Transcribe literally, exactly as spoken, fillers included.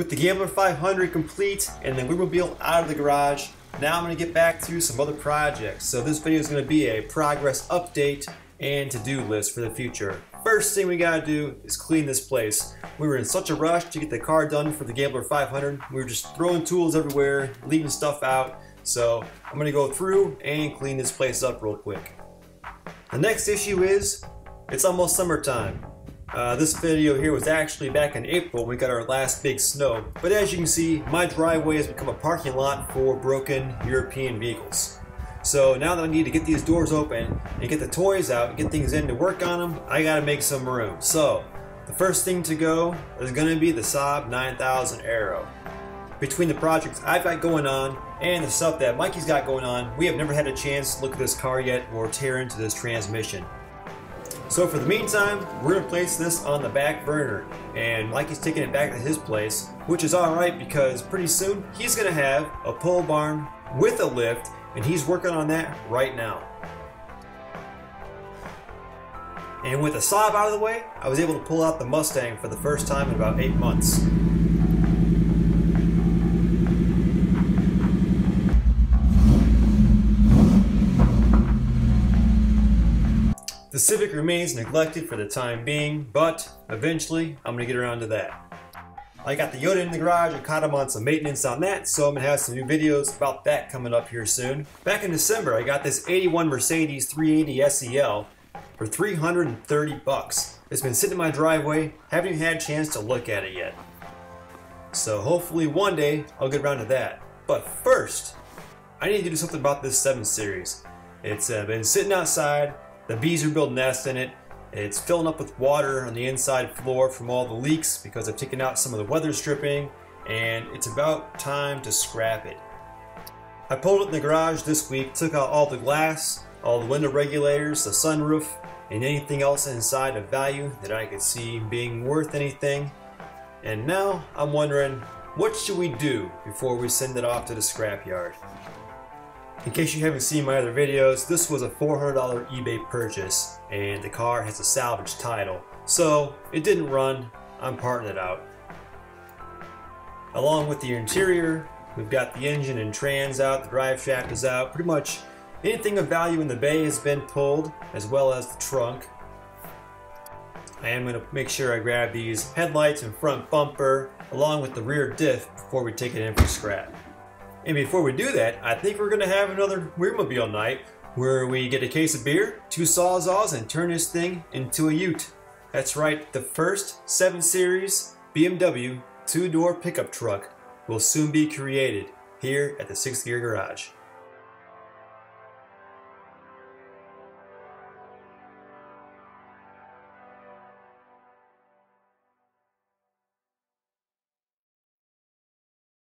with the Gambler five hundred complete and the Weirdmobile out of the garage, now I'm going to get back to some other projects. So this video is going to be a progress update and to-do list for the future. First thing we gotta do is clean this place. We were in such a rush to get the car done for the Gambler five hundred. We were just throwing tools everywhere, leaving stuff out. So I'm gonna go through and clean this place up real quick. The next issue is, it's almost summertime. Uh, this video here was actually back in April when we got our last big snow. But as you can see, my driveway has become a parking lot for broken European vehicles. So now that I need to get these doors open and get the toys out and get things in to work on them, I gotta make some room. So the first thing to go is gonna be the Saab nine thousand Aero. Between the projects I've got going on and the stuff that Mikey's got going on, we have never had a chance to look at this car yet or tear into this transmission. So for the meantime, we're gonna place this on the back burner, and Mikey's taking it back to his place, which is alright because pretty soon he's gonna have a pole barn with a lift, and he's working on that right now. And with the Saab out of the way, I was able to pull out the Mustang for the first time in about eight months. The Civic remains neglected for the time being, but eventually I'm gonna get around to that. I got the Yota in the garage, I caught him on some maintenance on that, so I'm going to have some new videos about that coming up here soon. Back in December, I got this eighty-one Mercedes three eighty S E L for three hundred thirty bucks. It's been sitting in my driveway, haven't even had a chance to look at it yet. So hopefully one day I'll get around to that. But first, I need to do something about this seven series. It's uh, been sitting outside, the bees are building nests in it. It's filling up with water on the inside floor from all the leaks because I've taken out some of the weather stripping, and it's about time to scrap it. I pulled it in the garage this week, took out all the glass, all the window regulators, the sunroof, and anything else inside of value that I could see being worth anything. And now I'm wondering, what should we do before we send it off to the scrapyard? In case you haven't seen my other videos, this was a four hundred dollar eBay purchase, and the car has a salvage title, so it didn't run, I'm parting it out. Along with the interior, we've got the engine and trans out, the drive shaft is out, pretty much anything of value in the bay has been pulled, as well as the trunk. I am going to make sure I grab these headlights and front bumper, along with the rear diff, before we take it in for scrap. And before we do that, I think we're going to have another Weirdmobile night where we get a case of beer, two Sawzalls, and turn this thing into a ute. That's right, the first seven series B M W two-door pickup truck will soon be created here at the sixth Gear Garage.